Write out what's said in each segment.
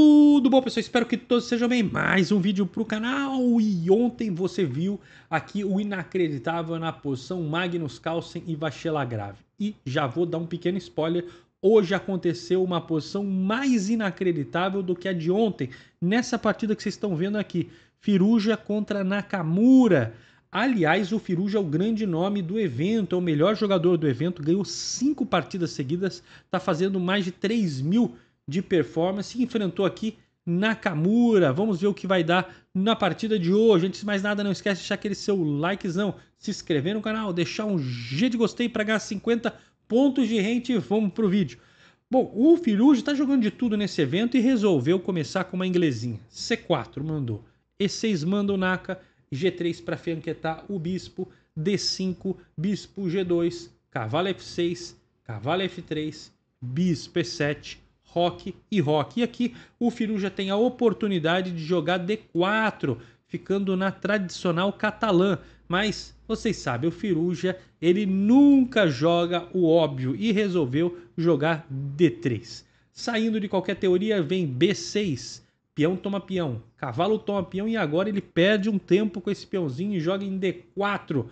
Tudo bom, pessoal? Espero que todos sejam bem. Mais um vídeo para o canal. E ontem você viu aqui o inacreditável na posição Magnus Carlsen e Vachier-Lagrave. E já vou dar um pequeno spoiler. Hoje aconteceu uma posição mais inacreditável do que a de ontem. Nessa partida que vocês estão vendo aqui. Firouzja contra Nakamura. Aliás, o Firouzja é o grande nome do evento, é o melhor jogador do evento, ganhou 5 partidas seguidas, está fazendo mais de 3 mil de performance, enfrentou aqui Nakamura. Vamos ver o que vai dar na partida de hoje. Antes de mais nada, não esquece de deixar aquele seu likezão, se inscrever no canal, deixar um G de gostei para ganhar 50 pontos de rente e vamos para o vídeo. Bom, o Firouzja está jogando de tudo nesse evento e resolveu começar com uma inglesinha. C4 mandou, E6 manda o Naka, G3 para fianquetar o bispo, D5, bispo G2, cavalo F6, cavalo F3, bispo E7, roque e roque. E aqui o Firouzja tem a oportunidade de jogar D4, ficando na tradicional catalã. Mas vocês sabem, o Firouzja ele nunca joga o óbvio e resolveu jogar D3. Saindo de qualquer teoria, vem B6. Peão toma peão, cavalo toma peão e agora ele perde um tempo com esse peãozinho e joga em D4.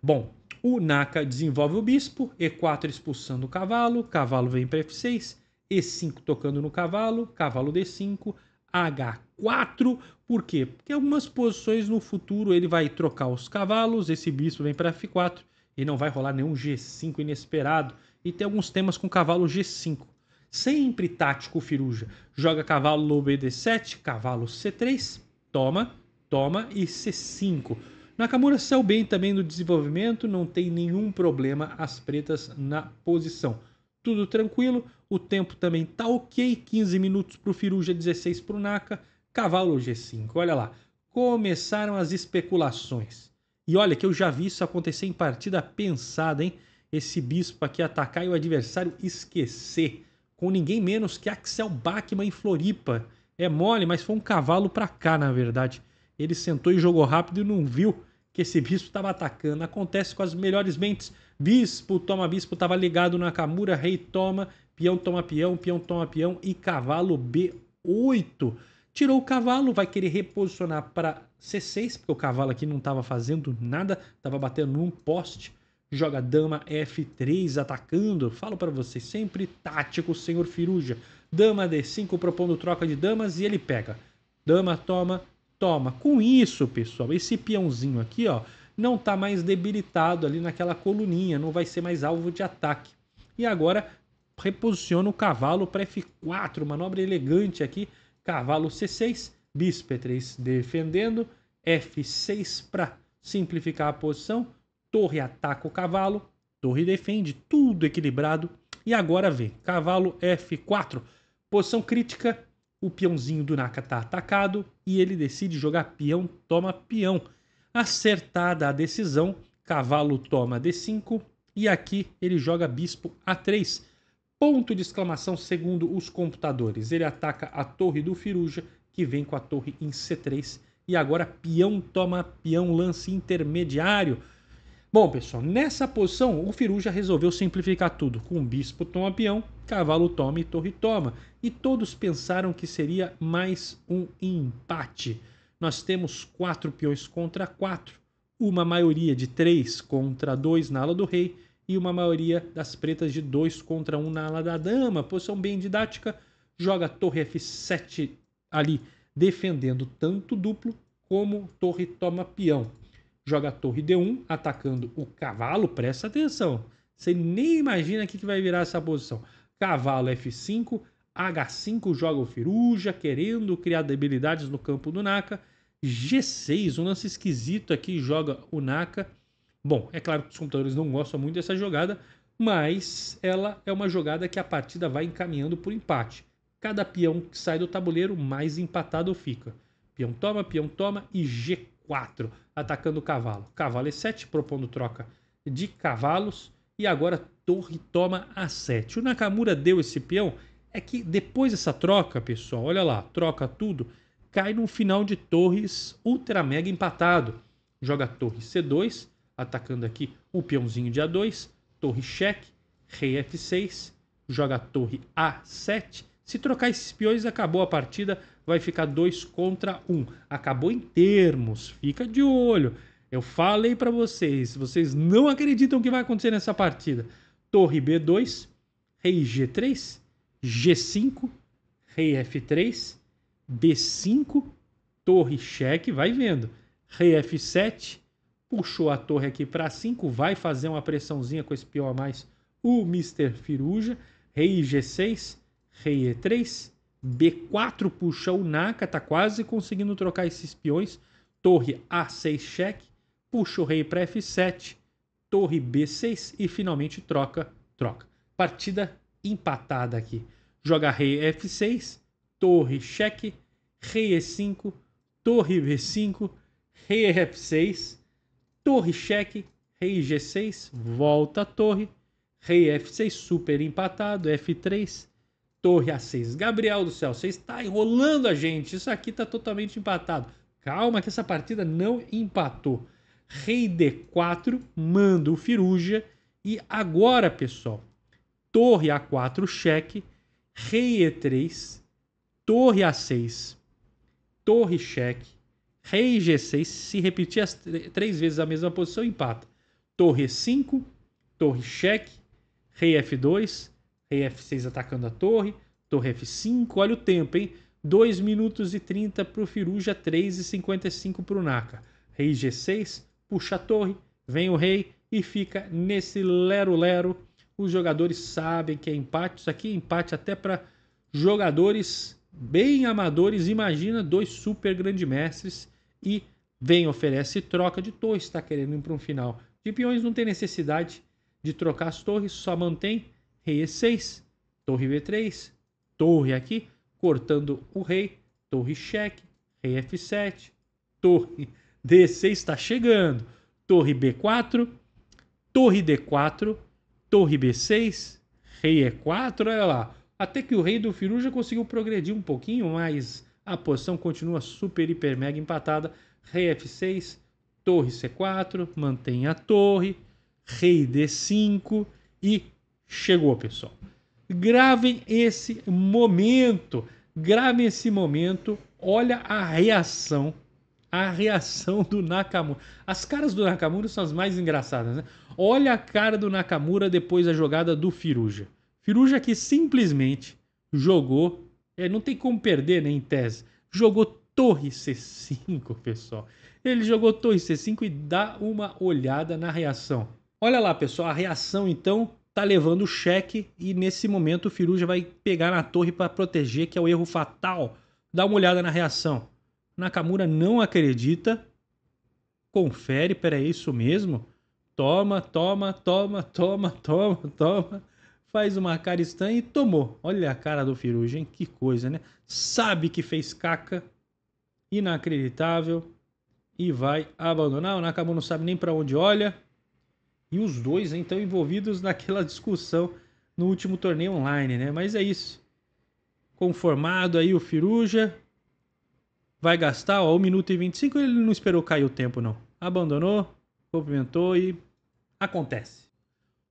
Bom, o Naka desenvolve o bispo, E4 expulsando o cavalo, cavalo vem para F6, E5 tocando no cavalo, cavalo D5, H4. Por quê? Porque algumas posições no futuro ele vai trocar os cavalos, esse bispo vem para F4 e não vai rolar nenhum G5 inesperado. E tem alguns temas com cavalo G5. Sempre tático o Firouzja. Joga cavalo BD7, cavalo C3, toma, toma e C5. Nakamura saiu bem também no desenvolvimento, não tem nenhum problema as pretas na posição. Tudo tranquilo, o tempo também tá ok, 15 minutos para o Firouzja, 16 para o Naka, cavalo G5. Olha lá, começaram as especulações. E olha que eu já vi isso acontecer em partida pensada, hein? Esse bispo aqui atacar e o adversário esquecer. Com ninguém menos que Axel Bachmann em Floripa. É mole, mas foi um cavalo para cá, na verdade. Ele sentou e jogou rápido e não viu que esse bispo estava atacando. Acontece com as melhores mentes. Bispo toma bispo, estava ligado na Nakamura. Rei toma, peão toma peão, peão toma peão e cavalo B8. Tirou o cavalo, vai querer reposicionar para C6, porque o cavalo aqui não estava fazendo nada, estava batendo num poste. Joga dama F3 atacando. Falo para vocês, sempre tático o senhor Firouzja. Dama D5 propondo troca de damas e ele pega. Dama, toma, toma. Com isso, pessoal, esse peãozinho aqui, ó, não está mais debilitado ali naquela coluninha. Não vai ser mais alvo de ataque. E agora reposiciona o cavalo para F4. Manobra elegante aqui. Cavalo C6, bispo E3 defendendo. F6 para simplificar a posição. Torre ataca o cavalo, torre defende, tudo equilibrado. E agora vem cavalo F4, posição crítica, o peãozinho do Naka está atacado e ele decide jogar peão, toma peão. Acertada a decisão, cavalo toma D5 e aqui ele joga bispo A3. Ponto de exclamação segundo os computadores. Ele ataca a torre do Firouzja, que vem com a torre em C3. E agora peão toma peão, lance intermediário. Bom, pessoal, nessa posição o Firouzja resolveu simplificar tudo. Com bispo toma peão, cavalo toma e torre toma. E todos pensaram que seria mais um empate. Nós temos 4 peões contra 4. Uma maioria de 3 contra 2 na ala do rei. E uma maioria das pretas de 2 contra 1 na ala da dama. Posição bem didática. Joga torre F7 ali, defendendo tanto duplo como torre toma peão. Joga a torre D1, atacando o cavalo, presta atenção. Você nem imagina o que vai virar essa posição. Cavalo F5, H5 joga o Firouzja, querendo criar debilidades no campo do Naka. G6, um lance esquisito aqui, joga o Naka. Bom, é claro que os computadores não gostam muito dessa jogada, mas ela é uma jogada que a partida vai encaminhando por empate. Cada peão que sai do tabuleiro, mais empatado fica. Peão toma e G4. 4, atacando o cavalo. Cavalo E7, propondo troca de cavalos. E agora torre toma A7. O Nakamura deu esse peão. É que depois dessa troca, pessoal, olha lá, troca tudo, cai num final de torres ultra mega empatado. Joga torre C2, atacando aqui o peãozinho de A2. Torre cheque, rei F6, joga torre A7. Se trocar esses peões, acabou a partida, vai ficar 2 contra 1. Acabou em termos, fica de olho. Eu falei para vocês, vocês não acreditam que vai acontecer nessa partida. Torre B2, rei G3, G5, rei F3, B5, torre cheque, vai vendo. Rei F7, puxou a torre aqui para 5, vai fazer uma pressãozinha com esse peão a mais, o Mr. Firouzja. Rei G6, rei E3, B4 puxa o Naka, tá quase conseguindo trocar esses peões. Torre A6 cheque, puxa o rei para F7, torre B6 e finalmente troca. Partida empatada aqui. Joga rei F6, torre cheque, rei E5, torre B5, rei F6, torre cheque, rei G6, volta a torre, rei F6 super empatado, F3, torre A6. Gabriel do céu, você está enrolando a gente, isso aqui está totalmente empatado. Calma que essa partida não empatou. Rei D4, manda o Firouzja. E agora, pessoal, torre A4 cheque, rei E3, torre A6, torre cheque, rei G6. Se repetir as 3 vezes a mesma posição, empata. Torre E5, torre cheque, rei F2, rei F6 atacando a torre, torre F5. Olha o tempo, hein? 2 minutos e 30 para o Firouzja, 3 e 55 para o Naka. Rei G6, puxa a torre, vem o rei e fica nesse lero-lero. Os jogadores sabem que é empate. Isso aqui é empate até para jogadores bem amadores. Imagina 2 super grandes mestres e vem, oferece troca de torres. Está querendo ir para um final de peões, não tem necessidade de trocar as torres, só mantém rei E6, torre B3, torre aqui, cortando o rei, torre cheque, rei F7, torre D6 está chegando, torre B4, torre D4, torre B6, rei E4, olha lá. Até que o rei do Firouzja conseguiu progredir um pouquinho, mas a posição continua super, hiper, mega empatada. Rei F6, torre C4, mantém a torre, rei D5 e chegou, pessoal. Gravem esse momento, olha a reação do Nakamura. As caras do Nakamura são as mais engraçadas, né? Olha a cara do Nakamura depois da jogada do Firouzja. Firouzja que simplesmente jogou, não tem como perder, né, em tese, jogou torre C5, pessoal. Ele jogou torre C5 e dá uma olhada na reação. Olha lá, pessoal, a reação então... Tá levando o cheque e nesse momento o Firouzja vai pegar na torre para proteger, que é o erro fatal. Dá uma olhada na reação. Nakamura não acredita. Confere, peraí, isso mesmo? Toma. Faz uma cara estranha e tomou. Olha a cara do Firouzja, hein? Que coisa, né? Sabe que fez caca. Inacreditável. E vai abandonar. O Nakamura não sabe nem para onde olha. E os dois, então, envolvidos naquela discussão no último torneio online, né? Mas é isso. Conformado aí o Firouzja. Vai gastar, ó, 1 minuto e 25. Ele não esperou cair o tempo, não. Abandonou, cumprimentou e... acontece.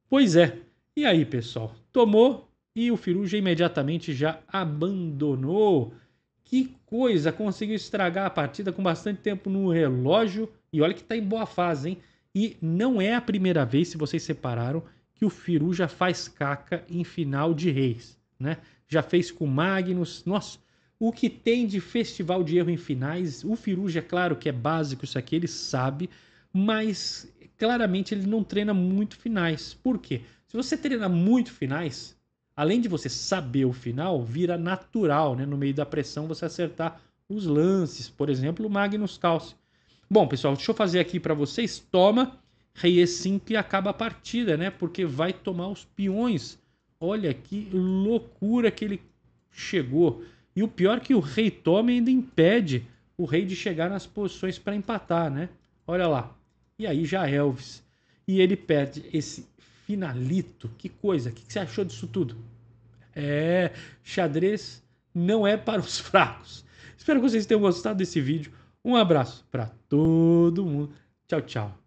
Pois é. E aí, pessoal? Tomou e o Firouzja imediatamente já abandonou. Que coisa! Conseguiu estragar a partida com bastante tempo no relógio. E olha que tá em boa fase, hein? E não é a primeira vez, se vocês separaram, que o Firouzja faz caca em final de reis, né? Já fez com o Magnus. Nossa, o que tem de festival de erro em finais? O Firouzja, claro que é básico isso aqui, ele sabe, mas claramente ele não treina muito finais. Por quê? Se você treina muito finais, além de você saber o final, vira natural, né? No meio da pressão você acertar os lances, por exemplo, o Magnus Carlsen. Bom, pessoal, deixa eu fazer aqui para vocês. Toma, rei E5 e acaba a partida, né? Porque vai tomar os peões. Olha que loucura que ele chegou. E o pior é que o rei toma ainda impede o rei de chegar nas posições para empatar, né? Olha lá. E aí já Elvis. E ele perde esse finalito. Que coisa. O que você achou disso tudo? É, xadrez não é para os fracos. Espero que vocês tenham gostado desse vídeo. Um abraço para todo mundo. Tchau, tchau.